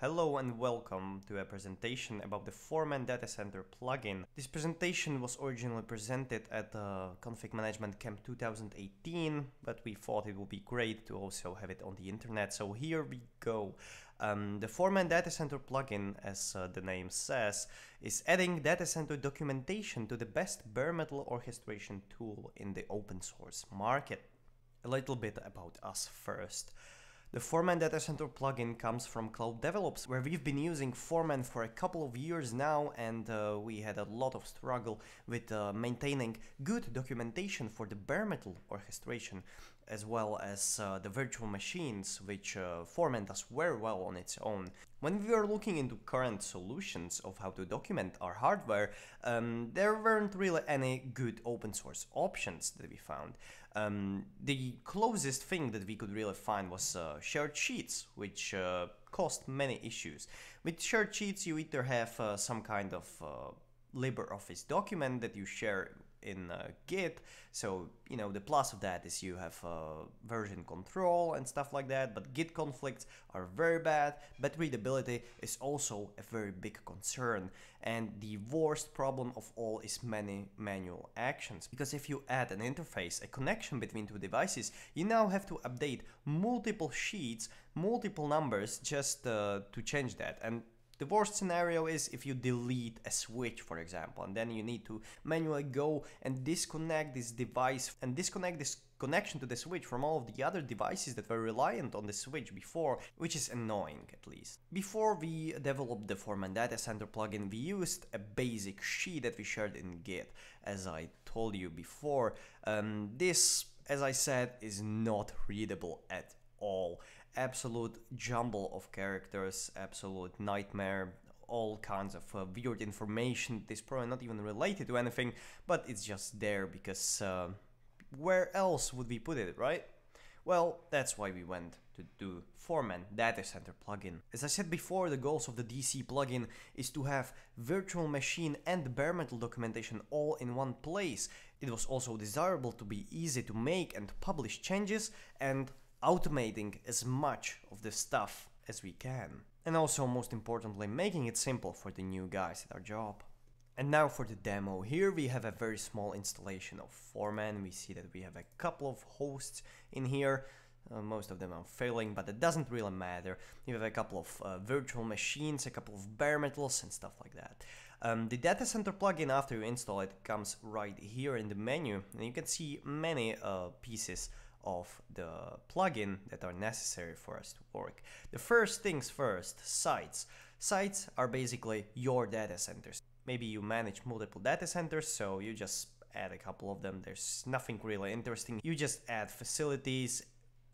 Hello and welcome to a presentation about the Foreman Datacenter plugin. This presentation was originally presented at Config Management Camp 2018, but we thought it would be great to also have it on the internet, so here we go. The Foreman Datacenter plugin, as the name says, is adding datacenter documentation to the best bare metal orchestration tool in the open source market. A little bit about us first. The Foreman Datacenter plugin comes from Cloud Develops, where we've been using Foreman for a couple of years now, and we had a lot of struggle with maintaining good documentation for the bare metal orchestration, as well as the virtual machines, which Foreman does very well on its own. When we were looking into current solutions of how to document our hardware, there weren't really any good open source options that we found. The closest thing that we could really find was shared sheets, which caused many issues. With shared sheets, you either have some kind of LibreOffice document that you share in Git, so you know the plus of that is you have version control and stuff like that, but Git conflicts are very bad, but readability is also a very big concern, and the worst problem of all is many manual actions, because if you add an interface, a connection between two devices, you now have to update multiple sheets, multiple numbers just to change that. And the worst scenario is if you delete a switch, for example, and then you need to manually go and disconnect this device and disconnect this connection to the switch from all of the other devices that were reliant on the switch before, which is annoying at least. Before we developed the Foreman Datacenter plugin, we used a basic sheet that we shared in Git, as I told you before. This, as I said, is not readable at all. Absolute jumble of characters, absolute nightmare, all kinds of weird information. This is probably not even related to anything, but it's just there because where else would we put it, right? Well, that's why we went to do Foreman Datacenter plugin. As I said before, the goals of the DC plugin is to have virtual machine and bare metal documentation all in one place. It was also desirable to be easy to make and publish changes, and automating as much of the stuff as we can. And also, most importantly, making it simple for the new guys at our job. And now for the demo. Here we have a very small installation of Foreman. We see that we have a couple of hosts in here. Most of them are failing, but it doesn't really matter. You have a couple of virtual machines, a couple of bare metals and stuff like that. The Datacenter plugin, after you install it, comes right here in the menu, and you can see many pieces of the plugin that are necessary for us to work. The first things first, sites. Sites are basically your data centers. Maybe you manage multiple data centers, so you just add a couple of them. There's nothing really interesting. You just add facilities,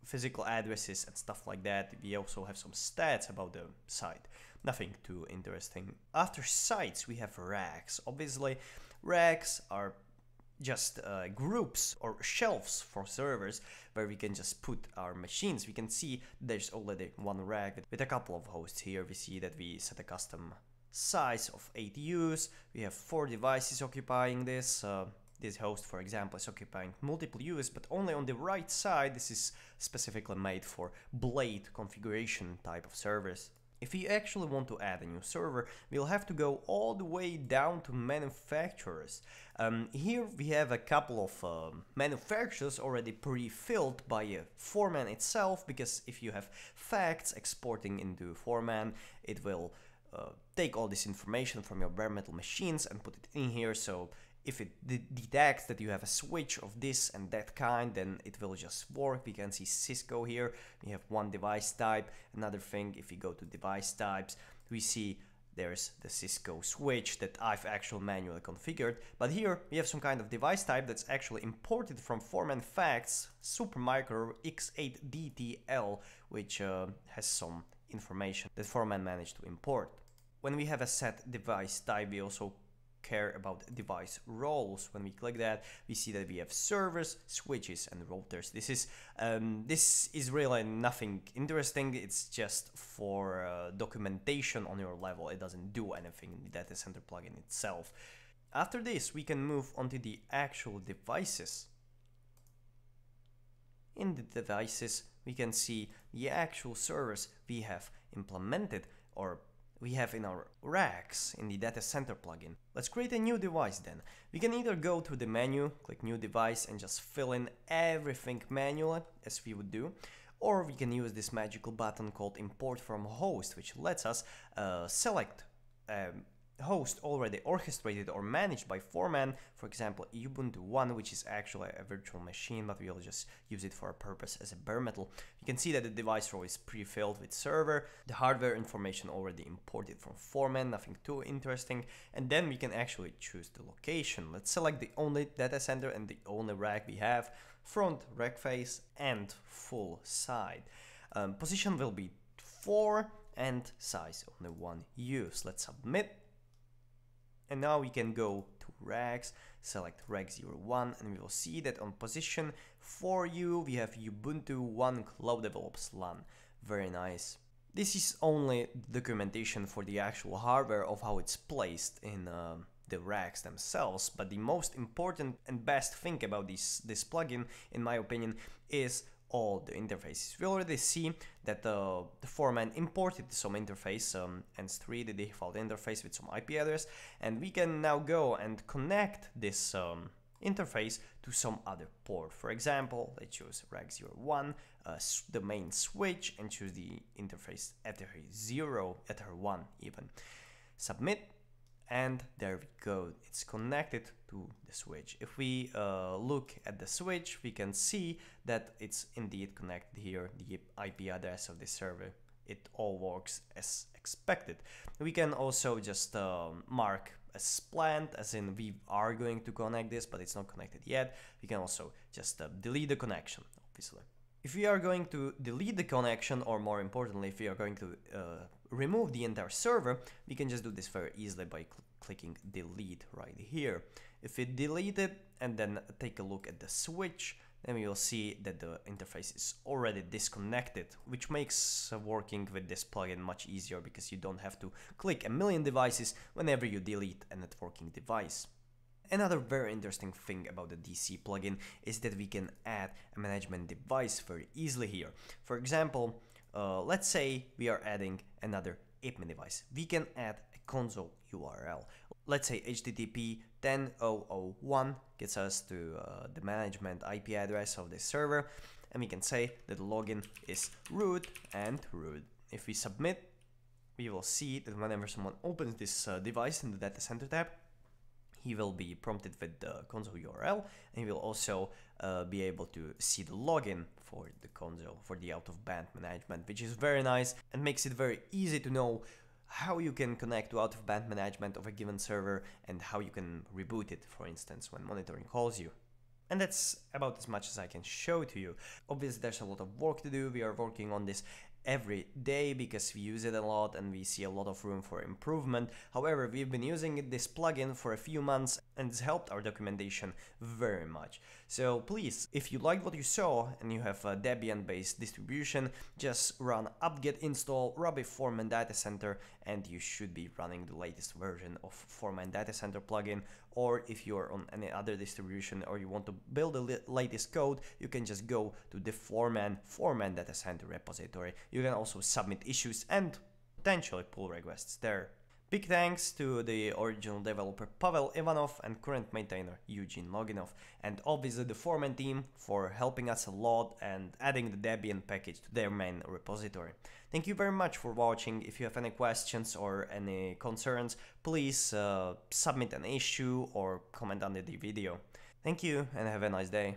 physical addresses and stuff like that. We also have some stats about the site. Nothing too interesting. After sites, we have racks. Obviously, racks are just groups or shelves for servers where we can just put our machines. We can see there's already one rack with a couple of hosts here. We see that we set a custom size of 8 users. We have 4 devices occupying this. This host, for example, is occupying multiple users, but only on the right side. This is specifically made for blade configuration type of servers. If we actually want to add a new server, we'll have to go all the way down to manufacturers. Here we have a couple of manufacturers already pre-filled by Foreman itself, because if you have facts exporting into Foreman, it will take all this information from your bare metal machines and put it in here. So if it detects that you have a switch of this and that kind, then it will just work. We can see Cisco here. We have one device type. Another thing, if we go to device types, we see there's the Cisco switch that I've actually manually configured. But here we have some kind of device type that's actually imported from Foreman Facts, Supermicro X8DTL, which has some information that Foreman managed to import. When we have a set device type, we also care about device roles. When we click that, we see that we have servers, switches and routers. This is really nothing interesting. It's just for documentation on your level. It doesn't do anything in the Datacenter plugin itself. After this, we can move on to the actual devices. In the devices, we can see the actual servers we have implemented or we have in our racks in the data center plugin. Let's create a new device then. We can either go to the menu, click new device and just fill in everything manually as we would do, or we can use this magical button called import from host, which lets us select host already orchestrated or managed by Foreman, for example Ubuntu 1, which is actually a virtual machine, but we'll just use it for a purpose as a bare metal. You can see that the device row is pre-filled with server, the hardware information already imported from Foreman, nothing too interesting, and then we can actually choose the location. Let's select the only data center and the only rack we have, front rack face and full side. Position will be 4 and size only 1 use. Let's submit. And now we can go to racks, select rack 01, and we will see that on position 4U we have Ubuntu 1 Cloud Develops LAN. Very nice. This is only documentation for the actual hardware of how it's placed in the racks themselves, but the most important and best thing about this plugin, in my opinion, is all the interfaces. We already see that the Foreman imported some interface, ENS3, the default interface with some IP address, and we can now go and connect this interface to some other port. For example, let's choose rack 01, the main switch, and choose the interface Ether 1 even. Submit, and there we go, it's connected to the switch. If we look at the switch, we can see that it's indeed connected here, the IP address of the server. It all works as expected. We can also just mark as planned, as in we are going to connect this, but it's not connected yet. We can also just delete the connection, obviously. If we are going to delete the connection, or more importantly, if we are going to remove the entire server, we can just do this very easily by clicking delete right here. If we delete it and then take a look at the switch, then we will see that the interface is already disconnected, which makes working with this plugin much easier, because you don't have to click a million devices whenever you delete a networking device. Another very interesting thing about the DC plugin is that we can add a management device very easily here. For example, let's say we are adding another IPMI device. We can add a console URL. Let's say HTTP 10.0.0.1 gets us to the management IP address of the server, and we can say that the login is root and root. If we submit, we will see that whenever someone opens this device in the data center tab, he will be prompted with the console URL, and he will also be able to see the login for the console, for the out-of-band management, which is very nice and makes it very easy to know how you can connect to out-of-band management of a given server and how you can reboot it, for instance, when monitoring calls you. And that's about as much as I can show to you. Obviously, there's a lot of work to do. We are working on this every day because we use it a lot and we see a lot of room for improvement. However, we've been using this plugin for a few months and it's helped our documentation very much. So please, if you liked what you saw and you have a Debian-based distribution, just run apt-get install Ruby Foreman Datacenter and you should be running the latest version of Foreman Datacenter plugin. Or if you're on any other distribution or you want to build the latest code, you can just go to the Foreman Datacenter repository. You can also submit issues and potentially pull requests there. Big thanks to the original developer Pavel Ivanov and current maintainer Eugene Loginov, and obviously the Foreman team for helping us a lot and adding the Debian package to their main repository. Thank you very much for watching. If you have any questions or any concerns, please submit an issue or comment under the video. Thank you and have a nice day.